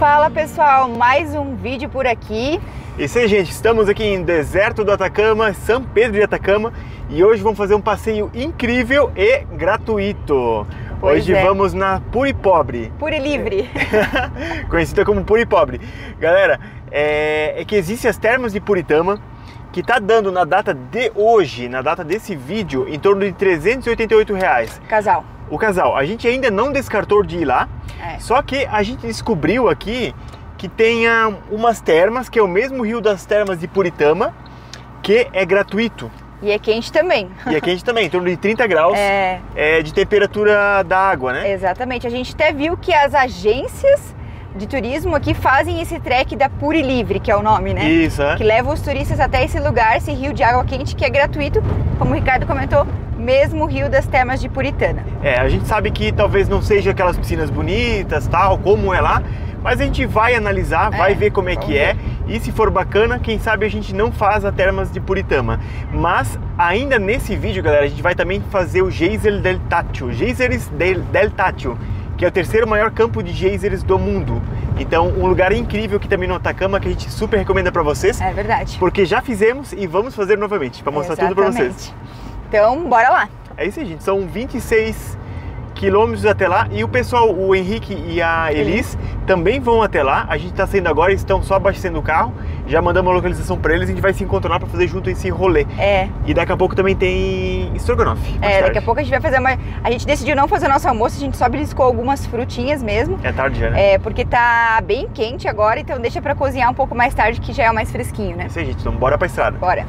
Fala pessoal, mais um vídeo por aqui. E sim, gente, estamos aqui em Deserto do Atacama, São Pedro de Atacama, e hoje vamos fazer um passeio incrível e gratuito. Pois hoje vamos na Puri Pobre. Puri Libre. Conhecida como Puri Pobre. Galera, que existem as termas de Puritama, que tá dando na data de hoje, na data desse vídeo, em torno de R$388. Casal. O casal. A gente ainda não descartou de ir lá, só que a gente descobriu aqui que tem umas termas, que é o mesmo rio das termas de Puritama, que é gratuito. E é quente também. E é quente também, em torno de 30 graus de temperatura da água, né? Exatamente. A gente até viu que as agências de turismo aqui fazem esse trek da Puri Livre, que é o nome, né? Isso, é. Que leva os turistas até esse lugar, esse rio de água quente, que é gratuito, como o Ricardo comentou, mesmo rio das termas de Puritama. É, a gente sabe que talvez não seja aquelas piscinas bonitas, tal, como é lá, mas a gente vai analisar, vai ver como é que é, e se for bacana, quem sabe a gente não faz a termas de Puritama. Mas ainda nesse vídeo, galera, a gente vai também fazer o Geyser del Tatio, que é o terceiro maior campo de geysers do mundo. Então, um lugar incrível aqui também no Atacama, que a gente super recomenda para vocês. É verdade. Porque já fizemos e vamos fazer novamente, para mostrar tudo para vocês. Então, bora lá. É isso aí, gente. São 26 quilômetros até lá. E o pessoal, o Henrique e a Elis, também vão até lá. A gente está saindo agora, estão só abastecendo o carro. Já mandamos a localização para eles. A gente vai se encontrar para fazer junto esse rolê. É. E daqui a pouco também tem estrogonofe. É, daqui a pouco a gente vai fazer uma... A gente decidiu não fazer o nosso almoço. A gente só beliscou algumas frutinhas mesmo. É tarde já, né? É, porque tá bem quente agora. Então deixa para cozinhar um pouco mais tarde, que já é mais fresquinho, né? É isso aí, gente. Então bora para a estrada. Bora.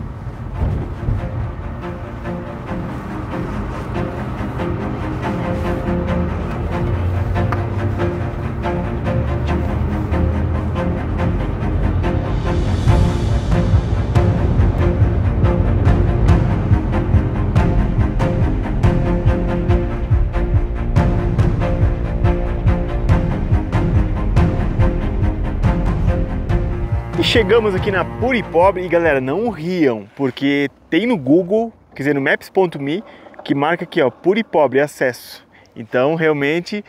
Chegamos aqui na Puri Pobre e, galera, não riam, porque tem no Google, quer dizer, no maps.me, que marca aqui, ó, Puri Pobre, acesso. Então, realmente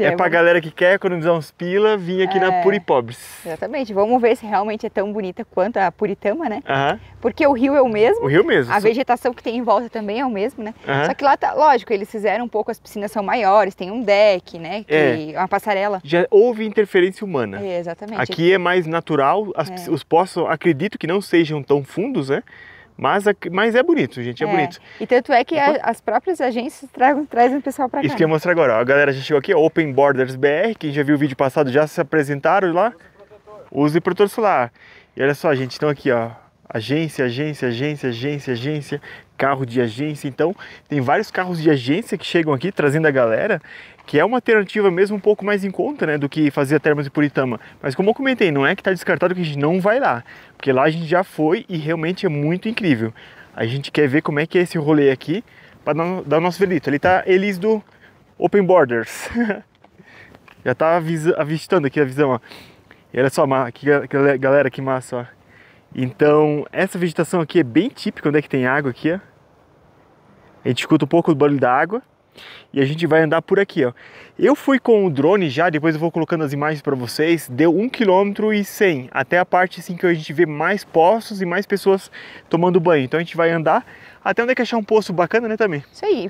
é pra galera que quer economizar uns pila, vir aqui na Puri Pobre. Exatamente, vamos ver se realmente é tão bonita quanto a Puritama, né? Uhum. Porque o rio é o mesmo. O rio mesmo. A vegetação que tem em volta também é o mesmo, né? Uhum. Só que lá, lógico, eles fizeram um pouco, as piscinas são maiores, tem um deck, né? Que é uma passarela. Já houve interferência humana. É, exatamente. Aqui é mais natural, os poços, acredito que não sejam tão fundos, né? Mas é bonito, gente, é bonito. E tanto é que as próprias agências trazem o pessoal pra cá. Isso que eu ia mostrar agora, ó. A galera já chegou aqui, Open Borders BR, quem já viu o vídeo passado já se apresentaram lá. Use protetor solar. E olha só, gente, estão aqui, ó, agência, carro de agência. Então, tem vários carros de agência que chegam aqui trazendo a galera, que é uma alternativa mesmo um pouco mais em conta, né, do que fazer a termas de Puritama. Mas como eu comentei, não é que tá descartado que a gente não vai lá, porque lá a gente já foi e realmente é muito incrível. A gente quer ver como é que é esse rolê aqui para dar o nosso velito. Ali tá Elis do Open Borders. Já tá avistando aqui a visão, ó. E olha só, galera, que massa, ó. Então, essa vegetação aqui é bem típica, onde é que tem água aqui, ó. A gente escuta um pouco do barulho da água e a gente vai andar por aqui, ó. Eu fui com o drone já, depois eu vou colocando as imagens para vocês. Deu 1,1 km até a parte assim que a gente vê mais poços e mais pessoas tomando banho. Então a gente vai andar até onde é que achar um poço bacana, né, também. Isso aí,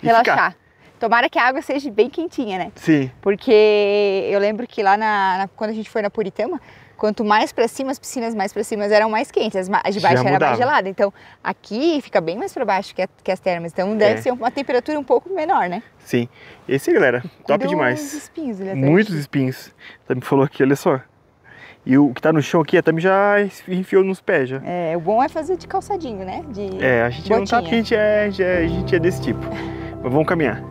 relaxar. Tomara que a água seja bem quentinha, né? Sim. Porque eu lembro que lá quando a gente foi na Puritama, quanto mais para cima, as piscinas mais para cima eram mais quentes, as de baixo era mais gelada. Então, aqui fica bem mais para baixo que as termas. Então, deve ser uma temperatura um pouco menor, né? Sim. Esse, galera, top demais. Muitos espinhos, né? Muitos espinhos. Também falou aqui, olha só. E o que tá no chão aqui, a Tami já enfiou nos pés, já. É, o bom é fazer de calçadinho, né? A gente botinha. Não sabe que a gente é desse tipo. Mas vamos caminhar.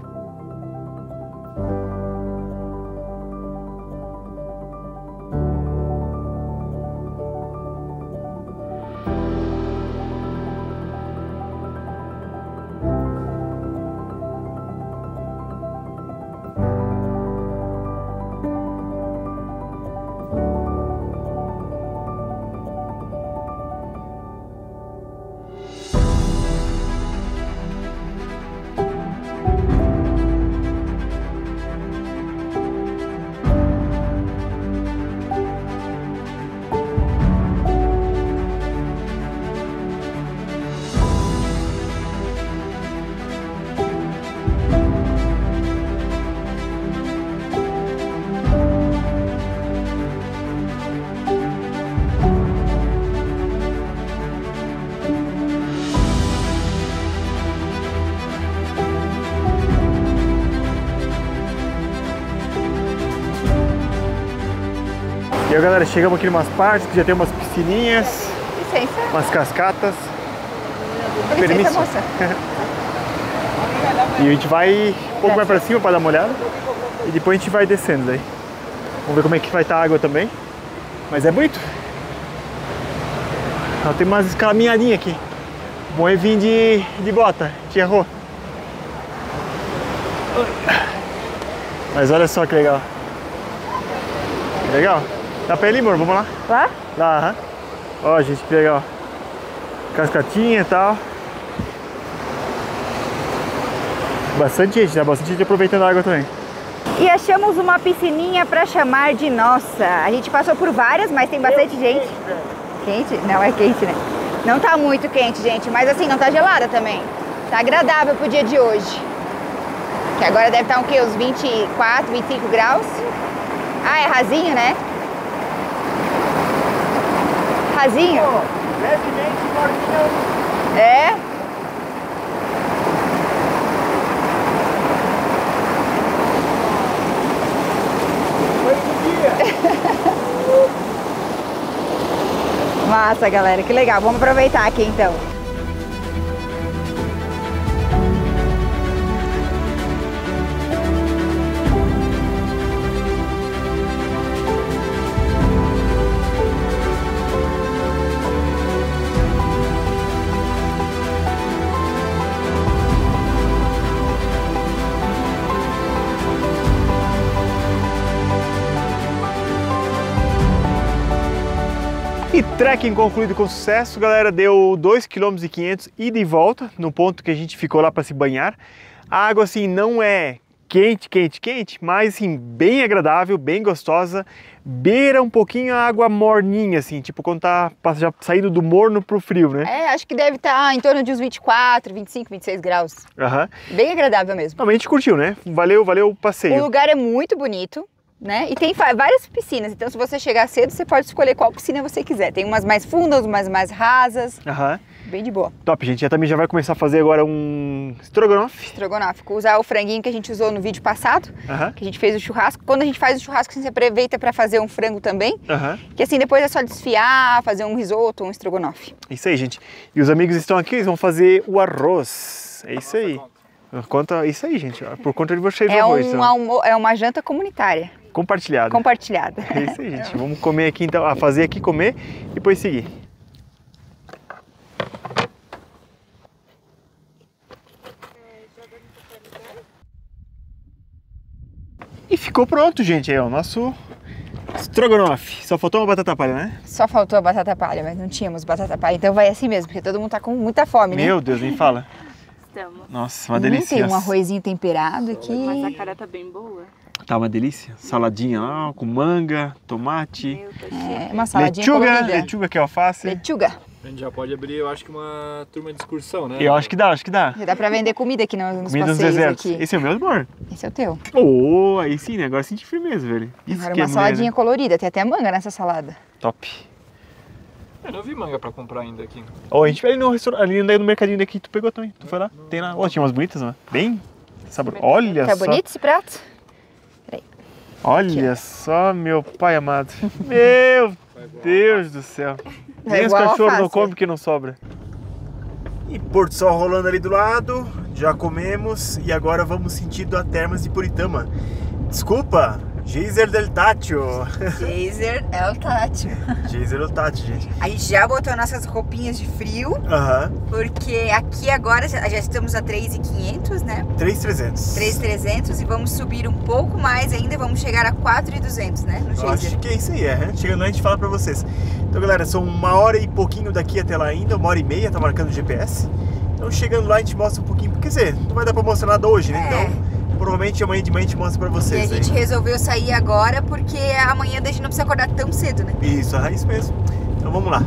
E aí, galera, chegamos aqui em umas partes que já tem umas piscininhas, licença, umas cascatas. Permissão, moça. E a gente vai um pouco mais pra cima pra dar uma olhada. E depois a gente vai descendo daí. Vamos ver como é que vai estar a água também. Mas é bonito. Então, tem umas caminhadinhas aqui. Bom é vir de bota, te errou. Mas olha só que legal. Que legal. Dá pra ir ali, amor? Vamos lá? Lá? Lá, aham. Ó, gente, que legal. Cascatinha e tal. Bastante gente, né? Bastante gente aproveitando a água também. E achamos uma piscininha pra chamar de nossa. A gente passou por várias, mas tem bastante gente. Quente? Não, é quente, né? Não tá muito quente, gente, mas assim, não tá gelada também. Tá agradável pro dia de hoje. Que agora deve estar o quê? Uns 24, 25 graus. Ah, é rasinho, né? Rasinho? É? Massa, galera, que legal, vamos aproveitar aqui então. E trekking concluído com sucesso, galera, deu 2,5 km ida e volta, no ponto que a gente ficou lá para se banhar. A água assim não é quente, quente, quente, mas assim, bem agradável, bem gostosa, beira um pouquinho a água morninha, assim, tipo quando tá já saindo do morno pro frio, né? É, acho que deve estar em torno de uns 24, 25, 26 graus. Uhum. Bem agradável mesmo. Também a gente curtiu, né? Valeu, valeu o passeio. O lugar é muito bonito. Né? E tem várias piscinas, então se você chegar cedo, você pode escolher qual piscina você quiser. Tem umas mais fundas, umas mais rasas, bem de boa. Top, gente. Eu também já vai começar a fazer agora um estrogonofe. Estrogonofe, usar o franguinho que a gente usou no vídeo passado, que a gente fez o churrasco. Quando a gente faz o churrasco, você aproveita para fazer um frango também, que assim depois é só desfiar, fazer um risoto, um estrogonofe. Isso aí, gente. E os amigos estão aqui, eles vão fazer o arroz, é isso aí. Conta isso aí, gente, por conta de vocês. É, é uma janta comunitária. Compartilhada. Compartilhada. É isso aí, gente. Vamos comer aqui então, fazer aqui, comer e depois seguir. E ficou pronto, gente. É o nosso estrogonofe. Só faltou uma batata palha, né? Só faltou a batata palha, mas não tínhamos batata palha. Então vai assim mesmo, porque todo mundo tá com muita fome, né? Meu Deus, nem fala. Estamos. Nossa, uma delícia. Tem um arrozinho temperado aqui. Mas a cara tá bem boa. Tá uma delícia, saladinha lá, com manga, tomate, é, uma saladinha colorida. Lechuga, que é alface. Lechuga. A gente já pode abrir, eu acho que uma turma de excursão, né? Eu acho que dá, acho que dá. Já dá pra vender comida aqui nos passeios aqui. Esse é o meu, amor? Esse é o teu. Oh, aí sim, né? Agora senti firmeza, velho. Isso agora uma saladinha colorida, tem até manga nessa salada. Top. Eu não vi manga pra comprar ainda aqui. Oh, a gente vai ali no restaurante, ali no mercadinho daqui, tu pegou também, tu foi lá. Tem lá, ó, tinha umas bonitas, né? Bem sabor. Olha só. Tá bonito esse prato? Olha aqui, só, meu pai amado. Meu Deus do céu. Nem os cachorros não comem que não sobra. E Porto Sol rolando ali do lado. Já comemos e agora vamos sentido a Termas de Puritama. Desculpa, Geyser del Tatio. Geyser del Tatio. Geyser del Tatio, gente. A gente já botou nossas roupinhas de frio. Porque aqui agora já estamos a 3.500, né? 3.300. 3.300 e vamos subir um pouco mais ainda. Vamos chegar a 4.200, né? No Geyser. Acho que é isso aí, é. Chegando lá a gente fala pra vocês. Então, galera, são 1 hora e pouquinho daqui até lá ainda. 1 hora e meia, tá marcando o GPS. Então, chegando lá a gente mostra um pouquinho. Quer dizer, não vai dar pra mostrar nada hoje, né? Então... provavelmente amanhã de manhã a gente mostra pra vocês. E a gente resolveu sair agora porque amanhã a gente não precisa acordar tão cedo, né? Isso, é isso mesmo. Então vamos lá.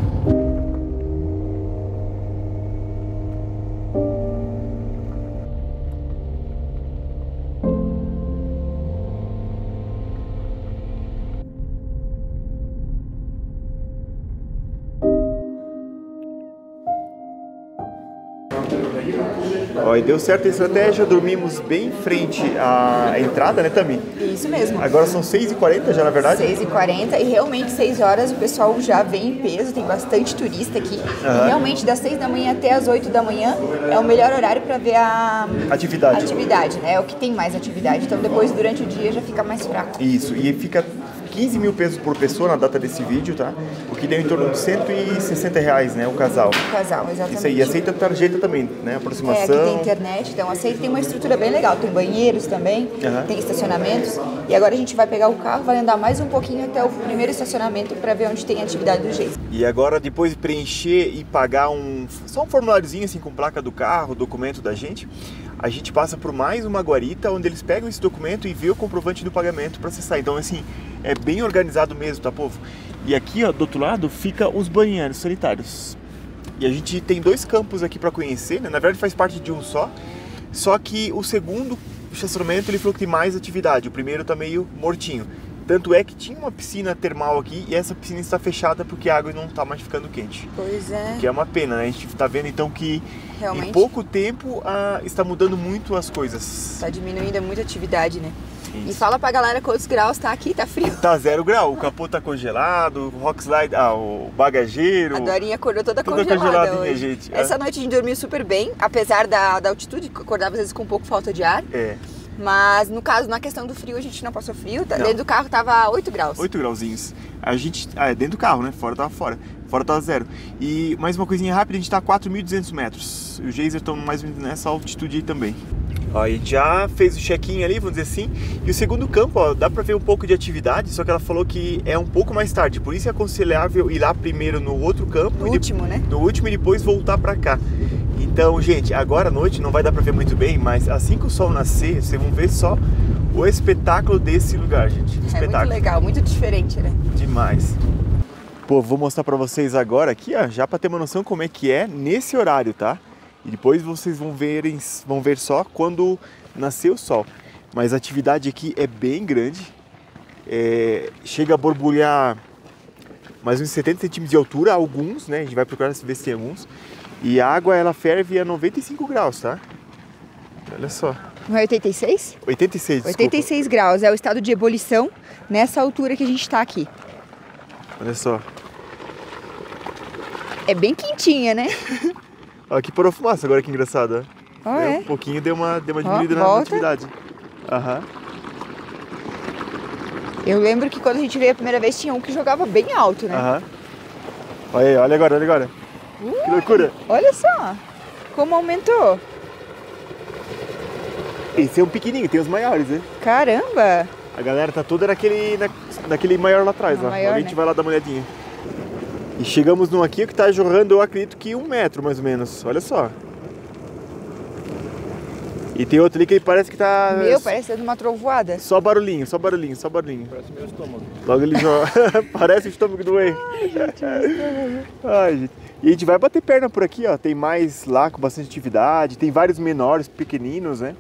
Ó, e deu certo a estratégia, dormimos bem em frente à entrada, né, Tami? Isso mesmo. Agora são 6h40 já, na verdade? 6h40 e realmente 6 horas o pessoal já vem em peso, tem bastante turista aqui. Uhum. E realmente das 6 da manhã até as 8 da manhã é o melhor horário para ver a atividade. Atividade, né? É o que tem mais atividade. Então depois, durante o dia, já fica mais fraco. Isso, e fica 15 mil pesos por pessoa na data desse vídeo, tá? O que deu em torno de 160 reais, né? O casal. O casal, exatamente. Isso aí, aceita tarjeta também, né? Aproximação. É, aqui tem internet, então aceita, tem uma estrutura bem legal. Tem banheiros também, tem estacionamentos. E agora a gente vai pegar o carro, vai andar mais um pouquinho até o primeiro estacionamento para ver onde tem atividade do jeito. E agora, depois de preencher e pagar só um formuláriozinho assim com placa do carro, documento da gente, a gente passa por mais uma guarita, onde eles pegam esse documento e vê o comprovante do pagamento para acessar. Então, assim, é bem organizado mesmo, tá, povo? E aqui, ó, do outro lado, fica os banheiros solitários. E a gente tem dois campos aqui para conhecer, né? Na verdade, faz parte de um só. Só que o segundo estacionamento, ele falou que tem mais atividade. O primeiro tá meio mortinho. Tanto é que tinha uma piscina termal aqui e essa piscina está fechada porque a água não está mais ficando quente. Pois é. Que é uma pena, né? A gente está vendo então que realmente, em pouco tempo está mudando muito as coisas. Está diminuindo muita atividade, né? Isso. E fala pra galera quantos graus tá aqui, tá frio. Tá 0 grau, o capô tá congelado, o rock slide, o bagageiro. A Dorinha acordou toda congelada hoje. Gente. Essa noite a gente dormiu super bem, apesar da altitude, acordava às vezes com um pouco falta de ar. É. Mas, no caso, na questão do frio, a gente não passou frio. Não. Dentro do carro tava 8 graus. 8 grauzinhos. A gente... é dentro do carro, né? Fora tava fora. Fora tava 0. E mais uma coisinha rápida, a gente tá a 4.200 metros. E o Geyser tá mais ou menos nessa altitude aí também. Ó, a gente já fez o check-in ali, vamos dizer assim. E o segundo campo, ó, dá pra ver um pouco de atividade, só que ela falou que é um pouco mais tarde. Por isso é aconselhável ir lá primeiro no outro campo. No último, né? No último e depois voltar pra cá. Então, gente, agora à noite não vai dar pra ver muito bem, mas assim que o sol nascer, vocês vão ver só o espetáculo desse lugar, gente. Espetáculo. É muito legal, muito diferente, né? Demais. Pô, vou mostrar pra vocês agora aqui, ó, já pra ter uma noção como é que é nesse horário, tá? E depois vocês vão ver só quando nascer o sol. Mas a atividade aqui é bem grande. É, chega a borbulhar mais uns 70 centímetros de altura, alguns, né? A gente vai procurar ver se tem alguns. E a água, ela ferve a 95 graus, tá? Olha só. Não é 86? 86, desculpa. 86 graus, é o estado de ebulição nessa altura que a gente tá aqui. Olha só. É bem quentinha, né? Olha que parou a fumaça agora, que engraçado. Oh, é. Um pouquinho deu uma diminuída na atividade. Aham. Eu lembro que quando a gente veio a primeira vez, tinha um que jogava bem alto, né? Aham. Olha aí, olha agora, olha agora. Que loucura! Olha só como aumentou. Esse é um pequenininho, tem os maiores, né? Caramba! A galera tá toda naquele maior lá atrás, ó. Maior, a gente, né? Vai lá dar uma olhadinha. E chegamos num aqui que tá jorrando, eu acredito que 1 metro mais ou menos. Olha só. E tem outro ali que ele parece que tá... Meu, parece dando uma trovoada. Só barulhinho, só barulhinho, só barulhinho. Parece meu estômago. Logo ele joga. Parece o estômago do Whey. Ai, gente, ai, gente. E a gente vai bater perna por aqui, ó. Tem mais lá com bastante atividade. Tem vários menores, pequeninos, né?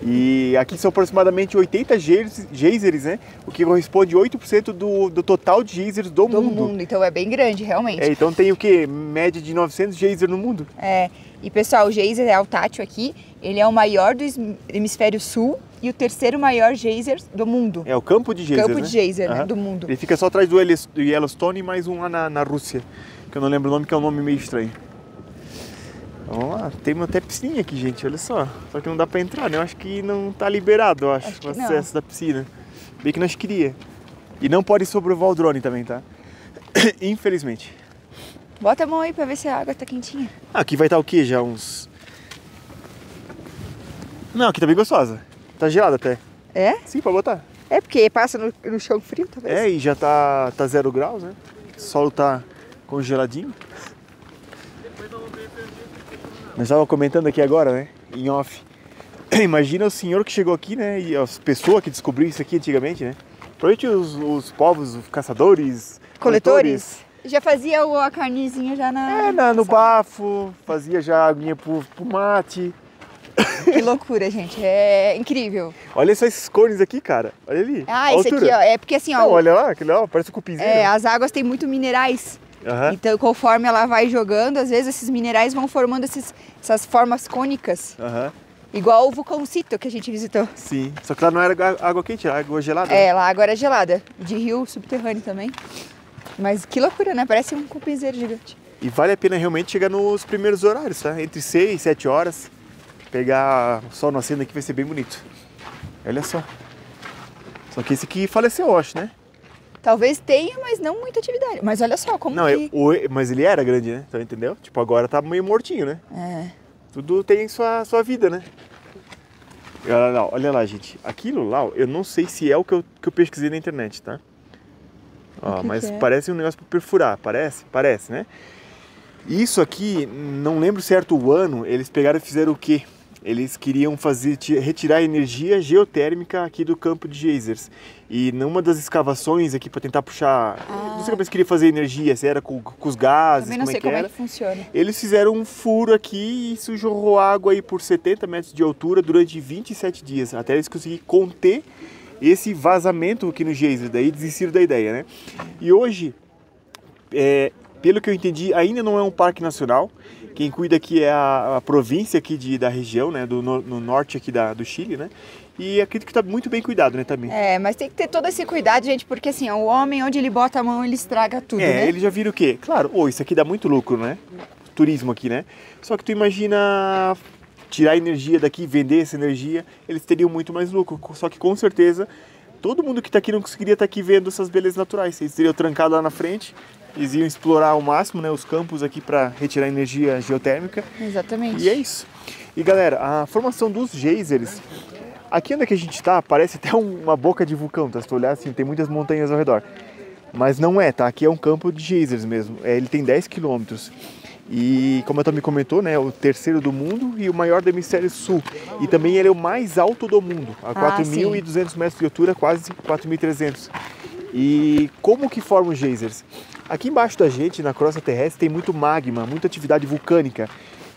E aqui são aproximadamente 80 geysers, né? O que corresponde a 8% do total de geysers do mundo. Do mundo, então é bem grande, realmente. É, então tem o quê? Média de 900 geysers no mundo. É, e pessoal, o geyser é o Tatio aqui, ele é o maior do hemisfério sul e o terceiro maior geyser do mundo. É, o campo de geysers, campo, né? De geyser, né? Do mundo. Ele fica só atrás do Yellowstone e mais um lá na Rússia, que eu não lembro o nome, que é um nome meio estranho. Vamos lá, tem até piscina aqui, gente, olha só. Só que não dá pra entrar, né? Eu acho que não tá liberado, eu acho o acesso da piscina. Bem que nós queria. E não pode sobrevoar o drone também, tá? Infelizmente. Bota a mão aí pra ver se a água tá quentinha. Ah, aqui vai estar o quê? Já uns... Não, aqui tá bem gostosa. Tá gelada até. É? Sim, pode botar. É, porque passa no chão frio, talvez. É, e já tá 0 graus, né? O solo tá congeladinho. Nós estávamos comentando aqui agora, né, em off. Imagina o senhor que chegou aqui, né, e as pessoas que descobriram isso aqui antigamente, né? Provavelmente os povos, os caçadores, coletores. Já fazia a carnezinha já na... É, no bafo, fazia já a aguinha pro mate. Que loucura, gente, é incrível. Olha só esses cones aqui, cara, olha ali. Ah, esse aqui, ó, é porque assim, ó... Não, olha lá, aquele lá, parece um cupinzinho. É, as águas têm muito minerais. Uhum. Então, conforme ela vai jogando, às vezes esses minerais vão formando essas formas cônicas. Uhum. Igual o vulcãocito que a gente visitou. Sim, só que lá não era água quente, era água gelada. É, né? Lá a água era gelada, de rio subterrâneo também. Mas que loucura, né? Parece um cupizeiro gigante. E vale a pena realmente chegar nos primeiros horários, tá? Entre 6 e 7 horas. Pegar o sol nascendo aqui vai ser bem bonito. Olha só. Só que esse aqui faleceu, eu acho, né? Talvez tenha, mas não muita atividade. Mas olha só como não, que... Mas ele era grande, né? Então, entendeu? Tipo, agora tá meio mortinho, né? É. Tudo tem sua vida, né? Olha lá, gente. Aquilo lá, eu não sei se é o que eu pesquisei na internet, tá? Ó, mas é? Parece um negócio para perfurar, parece, né? Isso aqui, não lembro certo o ano, eles pegaram e fizeram o quê? Eles queriam retirar energia geotérmica aqui do campo de geysers. E numa das escavações aqui para tentar puxar... Ah. Não sei como eles queriam fazer energia, se era com os gases, também não sei como é que funciona. Eles fizeram um furo aqui e isso jorrou água aí por 70 metros de altura durante 27 dias, até eles conseguirem conter esse vazamento aqui no geyser. Daí desistiram da ideia, né? E hoje, pelo que eu entendi, ainda não é um parque nacional. Quem cuida aqui é a província aqui da região, né? No norte aqui do Chile, né? E acredito que está muito bem cuidado, né, também. É, mas tem que ter todo esse cuidado, gente, porque assim, o homem, onde ele bota a mão, ele estraga tudo, né? É, ele já vira o quê? Claro, isso aqui dá muito lucro, né? Turismo aqui, né? Só que tu imagina... tirar energia daqui, vender essa energia, eles teriam muito mais lucro. Só que com certeza, todo mundo que está aqui não conseguiria estar aqui vendo essas belezas naturais. Eles teriam trancado lá na frente, eles iam explorar ao máximo, né, os campos aqui para retirar energia geotérmica. Exatamente. E é isso. E galera, a formação dos geysers, aqui onde é que a gente está, parece até uma boca de vulcão, tá? Se tu olhar assim, tem muitas montanhas ao redor. Mas não é, tá? Aqui é um campo de geysers mesmo. Ele tem 10 quilômetros. E como eu também comentou, né, o terceiro do mundo e o maior do hemisfério sul. E também ele é o mais alto do mundo, a 4.200 metros de altura, quase 4.300. E como que formam os geysers? Aqui embaixo da gente, na crosta terrestre, tem muito magma, muita atividade vulcânica.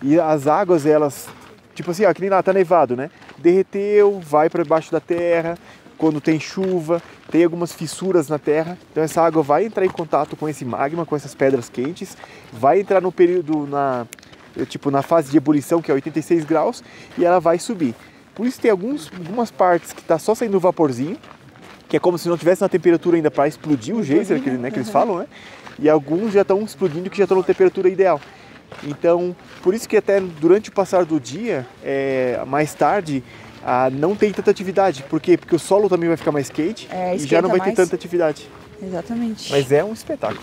E as águas, elas, tipo assim, ó, que nem lá, tá nevado, né? Derreteu, vai para baixo da terra, quando tem chuva, tem algumas fissuras na terra, então essa água vai entrar em contato com esse magma, com essas pedras quentes, vai entrar no período, na fase de ebulição, que é 86 graus, e ela vai subir. Por isso tem algumas partes que está só saindo vaporzinho, que é como se não tivesse na temperatura ainda para explodir o geyser, né, que eles falam, né? E alguns já estão explodindo, que já estão na temperatura ideal. Então, por isso que até durante o passar do dia, mais tarde, não tem tanta atividade. Por quê? Porque o solo também vai ficar mais quente e já não vai ter tanta atividade. Exatamente. Mas é um espetáculo.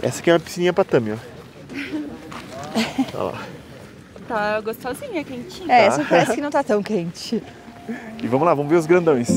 Essa aqui é uma piscininha pra Tami, ó. Olha lá. Tá gostosinha, quentinha. É, essa parece que não tá tão quente. E vamos lá, vamos ver os grandões.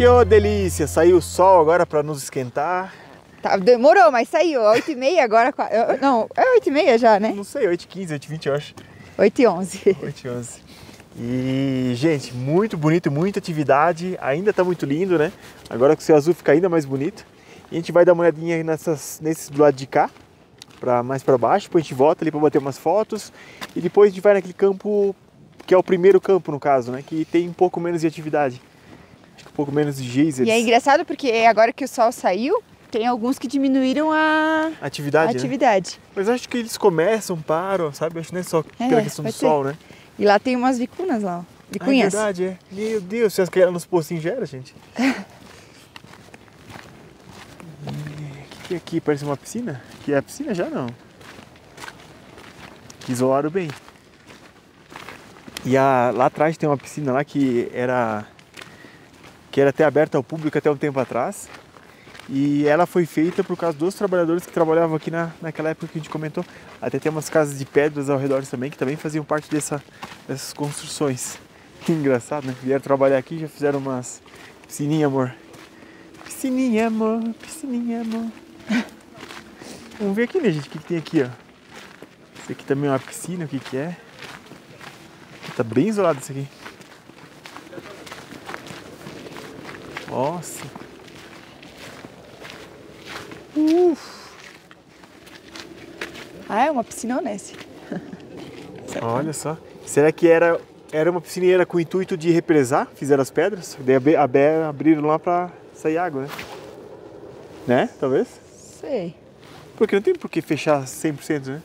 E ô, delícia, saiu o sol agora para nos esquentar. Tá, demorou, mas saiu, 8h30 agora, não, é 8h30 já, né? Não sei, 8h15, 8h20 eu acho. 8h11. 8h11. E, gente, muito bonito, muita atividade, ainda tá muito lindo, né? Agora que o céu azul fica ainda mais bonito. E a gente vai dar uma olhadinha aí nesse do lado de cá, mais para baixo, depois a gente volta ali para bater umas fotos. E depois a gente vai naquele campo, que é o primeiro campo no caso, né? Que tem um pouco menos de atividade. Um pouco menos de geysers. E é engraçado porque agora que o sol saiu, tem alguns que diminuíram a atividade. Né? Mas acho que eles começam, param, sabe? Acho que não é só pela questão do sol, né? E lá tem umas vicunas lá, vicunhas. É verdade, é. Meu Deus, vocês querem nos pocinhos já era, gente? O que é aqui? Parece uma piscina? Que é a piscina já não. Que isolaram bem. E lá atrás tem uma piscina lá que era até aberta ao público até um tempo atrás, E ela foi feita por causa dos trabalhadores que trabalhavam aqui naquela época que a gente comentou. Até tem umas casas de pedras ao redor também, que também faziam parte dessas construções. Que engraçado, né? Vieram trabalhar aqui e já fizeram umas... Piscininha, amor. Piscininha, amor. Piscininha, amor. Vamos ver aqui, né, gente? O que tem aqui, ó. Isso aqui também é uma piscina, o que é? Tá bem isolado isso aqui. Nossa. Ah, é uma piscina nesse. Olha só. Será que era uma piscina e era com o intuito de represar? Fizeram as pedras? Daí abriram lá pra sair água, né? Né? Talvez? Sei. Porque não tem por que fechar 100%, né?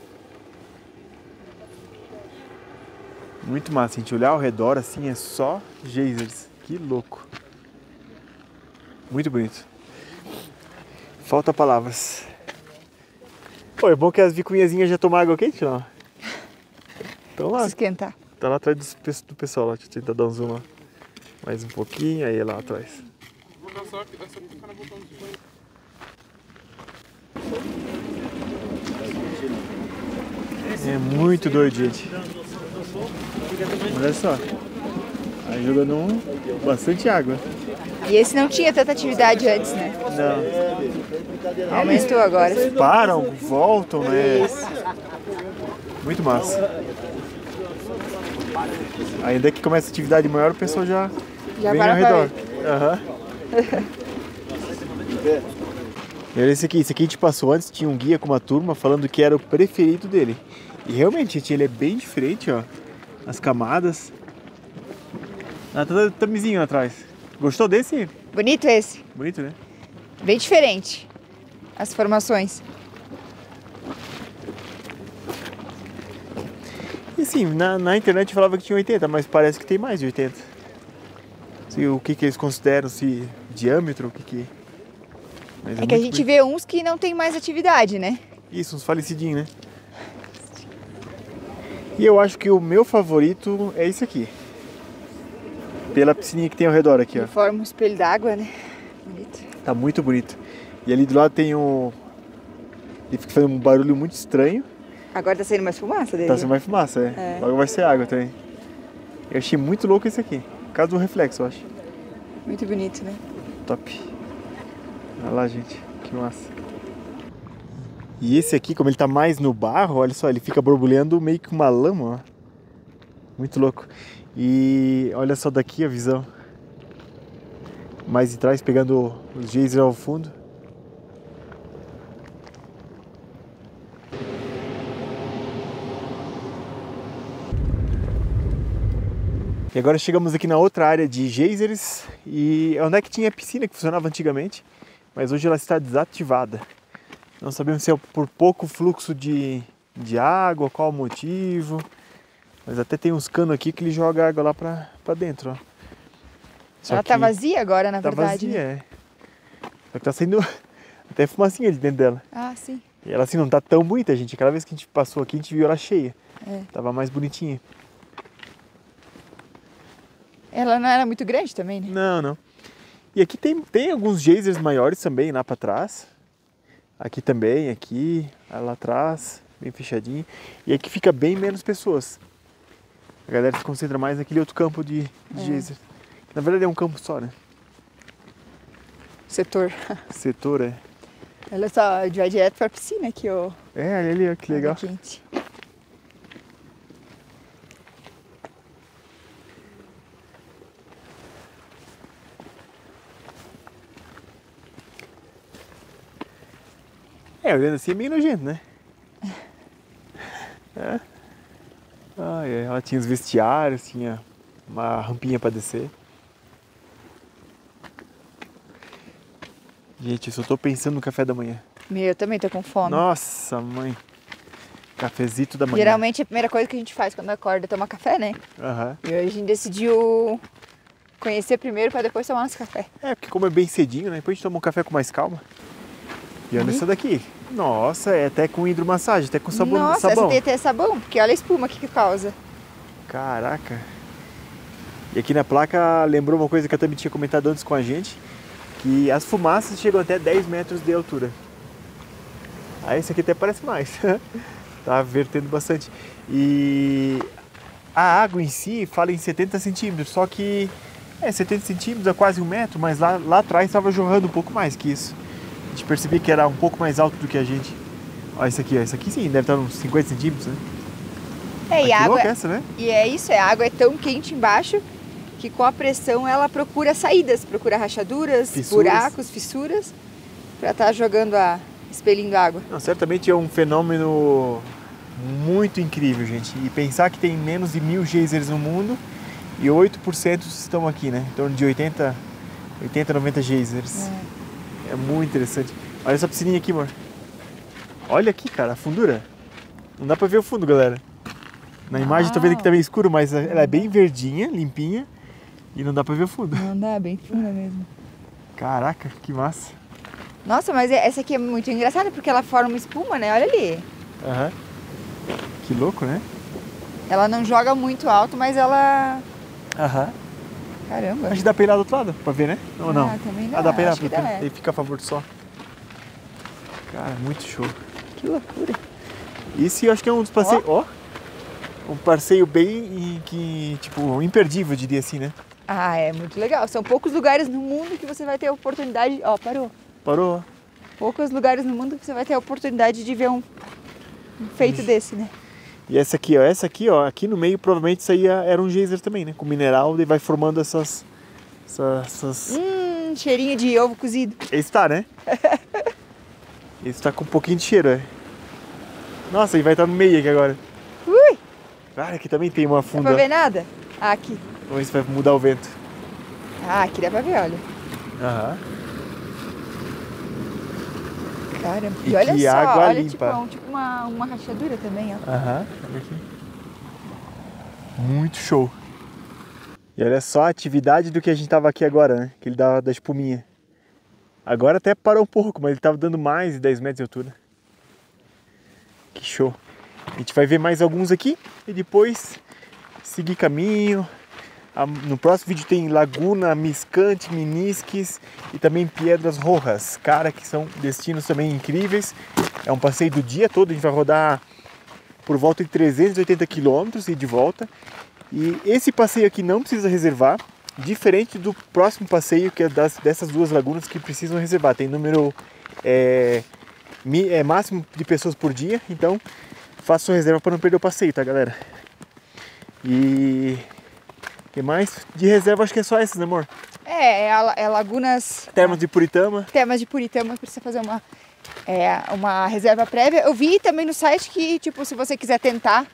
Muito massa, gente. Olhar ao redor assim é só geysers. Que louco. Muito bonito. Falta palavras. Pô, é bom que as vicuinhazinhas já tomam água quente, não? Então lá. Se esquentar. Tá lá atrás do pessoal lá. Deixa eu tentar dar um zoom lá. Mais um pouquinho, aí lá atrás. É muito doido, gente. Olha só. Aí jogando bastante água. E esse não tinha tanta atividade antes, né? Não. Aumentou agora. Eles param, voltam, né? Muito massa. Ainda que começa a atividade maior, o pessoal já vem ao redor. Olha esse aqui a gente passou antes, tinha um guia com uma turma falando que era o preferido dele. E realmente, gente, ele é bem diferente, ó. As camadas. Ah, tá tamizinho atrás. Gostou desse? Bonito esse. Bonito, né? Bem diferente. As formações. E sim, na internet falava que tinha 80, mas parece que tem mais de 80. Assim, o que eles consideram, se diâmetro, o que... Mas é que a gente bonito. Vê uns que não tem mais atividade, né? Isso, uns falecidinhos, né? E eu acho que o meu favorito é esse aqui. Pela piscininha que tem ao redor aqui, ó. Forma um espelho d'água, né? Bonito. Tá muito bonito. E ali do lado tem um... Ele fica fazendo um barulho muito estranho. Agora tá saindo mais fumaça dele. Tá saindo mais fumaça, é. Logo vai ser água também. Eu achei muito louco esse aqui. Por causa do reflexo, eu acho. Muito bonito, né? Top. Olha lá, gente. Que massa. E esse aqui, como ele tá mais no barro, olha só, ele fica borbulhando meio que uma lama, ó. Muito louco. E olha só daqui a visão. Mais de trás, pegando os geysers ao fundo. E agora chegamos aqui na outra área de geysers. E é onde é que tinha a piscina que funcionava antigamente. Mas hoje ela está desativada. Não sabemos se é por pouco fluxo de água, qual o motivo. Mas até tem uns canos aqui que ele joga água lá pra dentro, ó. Só ela tá vazia agora, na verdade. Tá vazia, né? É. Só que tá saindo até fumacinha de dentro dela. Ah, sim. E ela assim não tá tão bonita, gente. Aquela vez que a gente passou aqui, a gente viu ela cheia. É. Tava mais bonitinha. Ela não era muito grande também, né? Não, não. E aqui tem alguns geysers maiores também, lá pra trás. Aqui também, aqui, lá atrás, bem fechadinho. E aqui fica bem menos pessoas. A galera se concentra mais naquele outro campo de geyser. Na verdade é um campo só, né? Setor. Setor, é. Olha só, vai direto pra piscina aqui, ó. É, ali, ó, que legal. Quente. É, olhando assim é meio nojento, né? É. Ah, é. Ela tinha os vestiários, tinha uma rampinha para descer. Gente, eu só tô pensando no café da manhã. Meu, eu também tô com fome. Nossa, mãe. Cafezito da manhã. Geralmente a primeira coisa que a gente faz quando acorda é tomar café, né? Aham. E hoje a gente decidiu conhecer primeiro para depois tomar nosso café. É, porque como é bem cedinho, né? Depois a gente toma um café com mais calma. E olha essa daqui. Nossa, é até com hidromassagem, até com sabão. Nossa, sabão. Essa tem até sabão, porque olha a espuma que causa. Caraca. E aqui na placa lembrou uma coisa que a Tami tinha comentado antes com a gente, que as fumaças chegam até 10 metros de altura. Ah, esse aqui até parece mais. Tá vertendo bastante. E a água em si fala em 70 centímetros, só que 70 centímetros é quase um metro, mas lá atrás estava jorrando um pouco mais que isso. A gente percebia que era um pouco mais alto do que a gente. Olha isso aqui, ó. Isso aqui sim, deve estar uns 50 centímetros, né? É, e a água, né? E é isso, a água é tão quente embaixo que com a pressão ela procura saídas, procura rachaduras, buracos, fissuras, para estar jogando expelindo água. Não, certamente é um fenômeno muito incrível, gente. E pensar que tem menos de 1000 geysers no mundo e 8% estão aqui, né? Em torno de 90 geysers. É muito interessante. Olha essa piscininha aqui, amor. Olha aqui, cara, a fundura. Não dá pra ver o fundo, galera. Na imagem tô vendo que tá meio escuro, mas ela é bem verdinha, limpinha. E não dá pra ver o fundo. Não dá, bem funda mesmo. Caraca, que massa. Nossa, mas essa aqui é muito engraçada porque ela forma espuma, né? Olha ali. Aham. Que louco, né? Ela não joga muito alto, mas ela... Aham. Caramba. Acho que dá pra ir lá do outro lado, pra ver, né? Ou não? Também dá. Dá pra ir lá, porque ele fica a favor só. Cara, muito show. Que loucura. Esse eu acho que é um dos passeios... Ó! Um passeio bem, tipo, imperdível, eu diria assim, né? Ah, é muito legal. São poucos lugares no mundo que você vai ter a oportunidade... Ó, parou. Parou. Poucos lugares no mundo que você vai ter a oportunidade de ver um feito desse, né? E essa aqui, ó. Essa aqui, ó. Aqui no meio, provavelmente, isso aí era um geyser também, né? Com mineral, e vai formando essas... Cheirinho de ovo cozido. Esse tá, né? Esse tá com um pouquinho de cheiro, é. Nossa, e vai estar no meio aqui agora. Ui! Cara, aqui também tem uma funda. Não dá pra ver nada? Ah, aqui. Vamos ver se vai mudar o vento. Ah, aqui dá pra ver, olha. Aham. Caramba. E olha que só, água olha limpa. Tipo uma rachadura também, ó. Aham, olha aqui. Muito show. E olha só a atividade do que a gente tava aqui agora, né? Que ele dava da espuminha. Agora até parou um pouco, mas ele tava dando mais de 10 metros de altura. Que show. A gente vai ver mais alguns aqui e depois seguir caminho. No próximo vídeo tem Laguna Miscanti, Minisques e também Piedras Rojas. Cara, que são destinos também incríveis. É um passeio do dia todo, a gente vai rodar por volta de 380 quilômetros e de volta. E esse passeio aqui não precisa reservar, diferente do próximo passeio, que é dessas duas lagunas que precisam reservar. Tem número máximo de pessoas por dia, então... Faça sua reserva para não perder o passeio, tá, galera? E... O que mais? De reserva acho que é só essas, né, amor? É Lagunas... Termas de Puritama. Termas de Puritama, precisa fazer uma reserva prévia. Eu vi também no site que, tipo, se você quiser tentar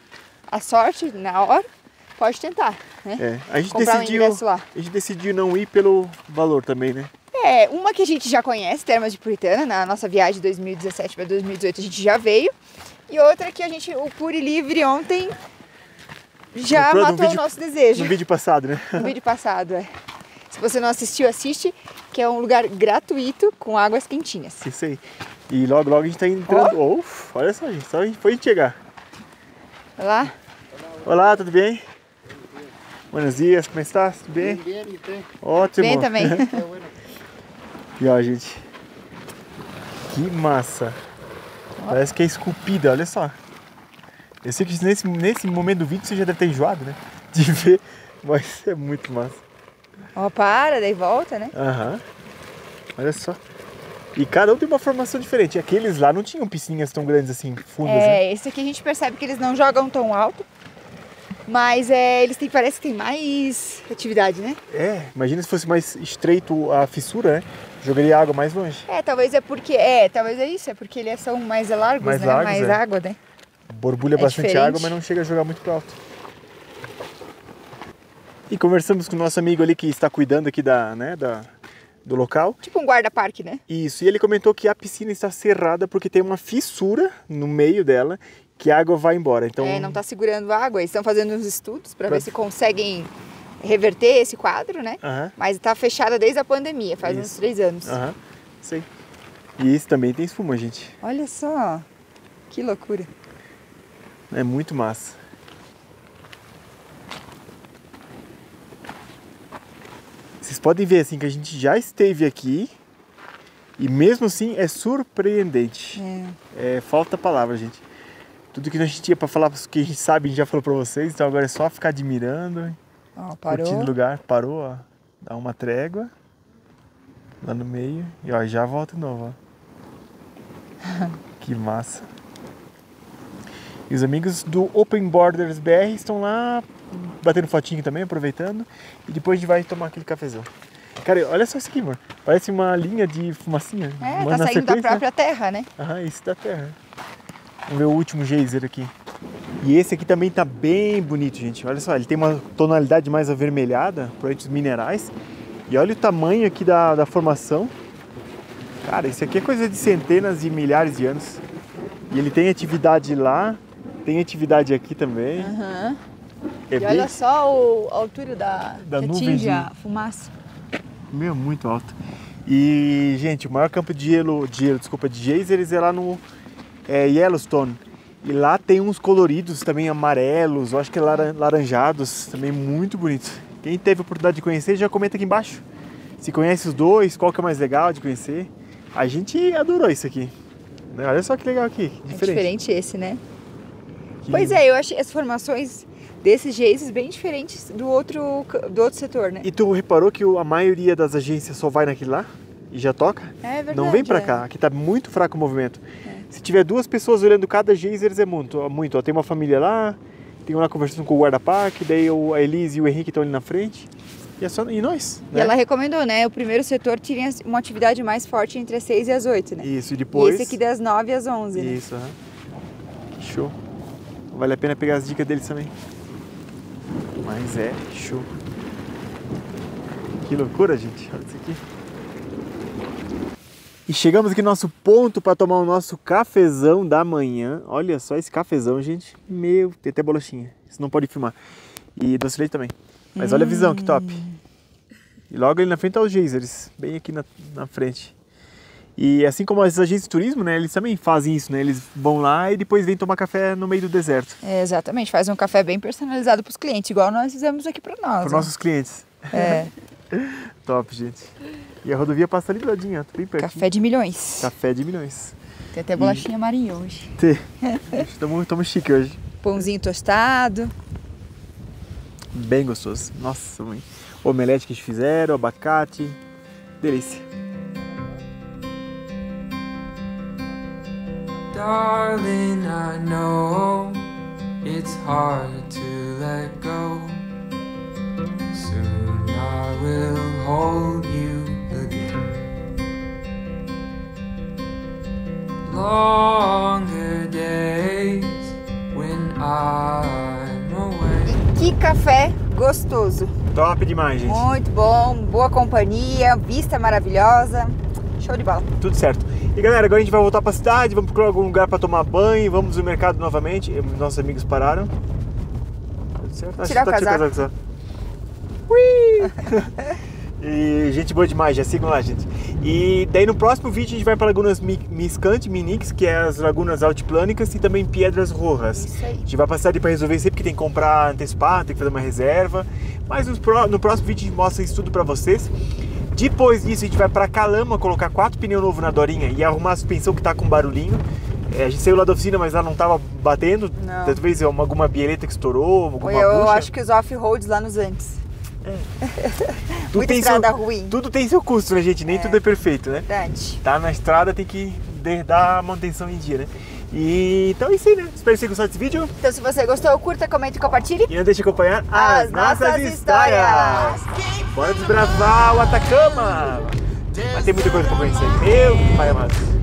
a sorte na hora, pode tentar, né? A gente decidiu não ir pelo valor também, né? É, uma que a gente já conhece, Termas de Puritama, na nossa viagem de 2017 para 2018 a gente já veio. E outra que o Puri Livre ontem já matou o nosso desejo. No vídeo passado, né? No vídeo passado, é. Se você não assistiu, assiste, que é um lugar gratuito com águas quentinhas. Isso aí. E logo, logo a gente tá entrando... Oh. Uf, olha só, gente, só foi de chegar. Olá. Olá, tudo bem? Buenos dias, como estás? Tudo bem? Bem. Ótimo. Bem também. E ó, gente, que massa. Parece que é esculpida, olha só. Eu sei que nesse momento do vídeo você já deve ter enjoado, né? De ver, mas é muito massa. Ó, para, daí volta, né? Aham. Olha só. E cada um tem uma formação diferente. Aqueles lá não tinham piscininhas tão grandes assim, fundas, né? Esse aqui a gente percebe que eles não jogam tão alto, mas eles têm, parece que tem mais atividade, né? É, imagina se fosse mais estreito a fissura, né? Jogaria água mais longe. É, talvez é porque... É, talvez é isso. É porque eles são mais largos, né? Mais água, né? Borbulha bastante água, mas não chega a jogar muito pro alto. E conversamos com o nosso amigo ali que está cuidando aqui do local. Tipo um guarda-parque, né? Isso. E ele comentou que a piscina está cerrada porque tem uma fissura no meio dela que a água vai embora. Então... É, não está segurando a água. Eles estão fazendo uns estudos para ver se conseguem... reverter esse quadro, né? Mas tá fechada desde a pandemia, faz uns 3 anos. Sei. E esse também tem espuma, gente. Olha só, que loucura. É muito massa. Vocês podem ver assim que a gente já esteve aqui E mesmo assim é surpreendente. É, falta palavra, gente. Tudo que a gente tinha para falar, que a gente sabe, a gente já falou para vocês. Então agora é só ficar admirando, curtindo o lugar. Parou, ó, dá uma trégua lá no meio e ó, já volta de novo. Ó. Que massa. E os amigos do Open Borders BR estão lá batendo fotinho também, aproveitando. E depois a gente vai tomar aquele cafezão. Cara, olha só isso aqui, mano. Parece uma linha de fumacinha. É, tá saindo da própria terra, né? Aham, isso da terra. Vamos ver o último geyser aqui. E esse aqui também tá bem bonito, gente. Olha só, ele tem uma tonalidade mais avermelhada, provavelmente os minerais. E olha o tamanho aqui da formação. Cara, isso aqui é coisa de centenas e milhares de anos. E ele tem atividade lá, tem atividade aqui também. Aham. É e bem... olha só a altura da nuvem de fumaça. Meu, muito alto. E, gente, o maior campo de geysers é lá no Yellowstone. E lá tem uns coloridos também amarelos, eu acho que é laranjados, também muito bonitos. Quem teve a oportunidade de conhecer, já comenta aqui embaixo. Se conhece os dois, qual que é mais legal de conhecer. A gente adorou isso aqui. Olha só que legal aqui, diferente. É diferente esse, né? Que... Pois é, eu achei as formações... desses geysers bem diferentes do outro setor, né? E tu reparou que a maioria das agências só vai naquele lá e já toca? É verdade. Não vem pra cá, aqui tá muito fraco o movimento. É. Se tiver duas pessoas olhando cada geyser, é muito. Ó, tem uma família lá, tem um lá conversando com o guarda-parque, daí a Elis e o Henrique estão ali na frente. E, e nós, né? E ela recomendou, né? O primeiro setor tinha uma atividade mais forte entre as 6 e as 8, né? Isso, e depois... E esse aqui das 9 às 11, né? Isso, aham. Que show. Vale a pena pegar as dicas deles também. Mas é show. Que loucura, gente. Olha isso aqui. E chegamos aqui no nosso ponto para tomar o nosso cafezão da manhã. Olha só esse cafezão, gente. Meu, tem até bolachinha. Isso não pode filmar. E doce de leite também. Mas olha a visão, que top. E logo ali na frente tá os geysers. Bem aqui na frente. E assim como as agências de turismo, né, eles também fazem isso, né? Eles vão lá e depois vêm tomar café no meio do deserto. É, exatamente, faz um café bem personalizado para os clientes, igual nós fizemos aqui para nós. Para os nossos clientes. É. Top, gente. E a rodovia passa ali do ladinho, bem perto. Café de milhões. Café de milhões. Tem até bolachinha marinha hoje. Tem. Estamos chique hoje. Pãozinho tostado. Bem gostoso. Nossa, mãe. Omelete que eles fizeram, abacate. Delícia. Darling, I know it's hard to let go. Soon I will hold you again. Longer days when I'm away. Que café gostoso! Top demais, gente! Muito bom, boa companhia, vista maravilhosa. Show de bola. Tudo certo. E galera, agora a gente vai voltar para a cidade, vamos procurar algum lugar para tomar banho, vamos no mercado novamente. Nossos amigos pararam. Tudo certo? Tirar o casaco. Ui! E gente boa demais, já sigam lá, gente. E daí no próximo vídeo a gente vai para Lagunas Miscanti, Minix, que é as lagunas altiplânicas e também Piedras Rojas. Isso aí. A gente vai passar ali para resolver isso aí, porque tem que comprar antecipado, tem que fazer uma reserva. Mas no próximo vídeo a gente mostra isso tudo para vocês. Depois disso a gente vai para Calama colocar 4 pneus novos na Dorinha e arrumar a suspensão que tá com barulhinho. É, a gente saiu lá da oficina, mas lá não tava batendo. Não. Talvez alguma bieleta que estourou, alguma bucha. Eu acho que os off-roads lá nos Andes. É. Muita estrada ruim. Tudo tem seu custo, né, gente? Nem tudo é perfeito, né? Verdade. Tá na estrada, tem que dar manutenção em dia, né? E então é isso aí, né? Espero que você gostou desse vídeo. Então se você gostou, curta, comente e compartilhe. E não deixe de acompanhar as nossas histórias. Bora desbravar o Atacama! Mas tem muita coisa pra conhecer, meu pai amado.